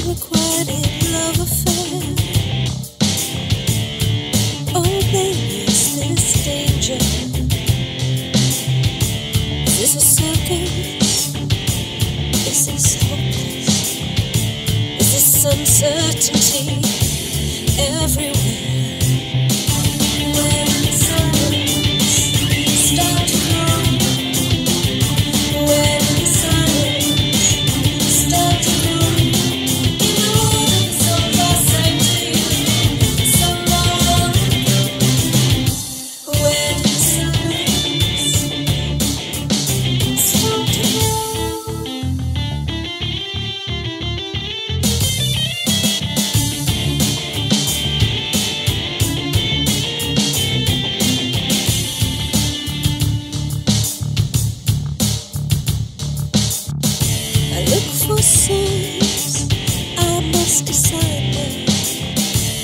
unrequited love affair. Oh baby, is this danger? Is this a circus? Is this hopeless? Is this uncertainty everywhere? Sins, I must decide them.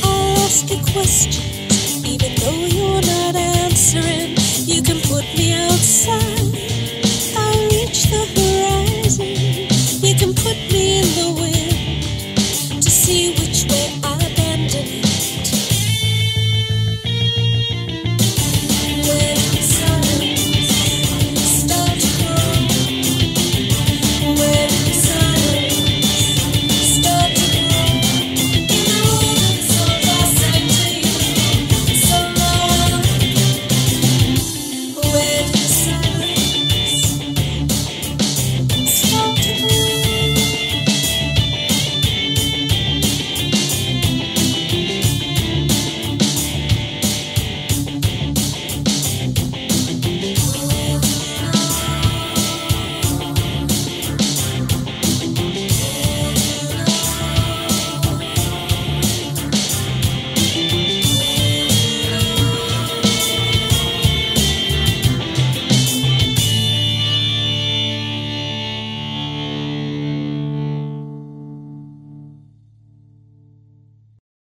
I'll ask you questions, even though you're not answering. You can put me outside, I'll reach the horizon. You can put me in the way.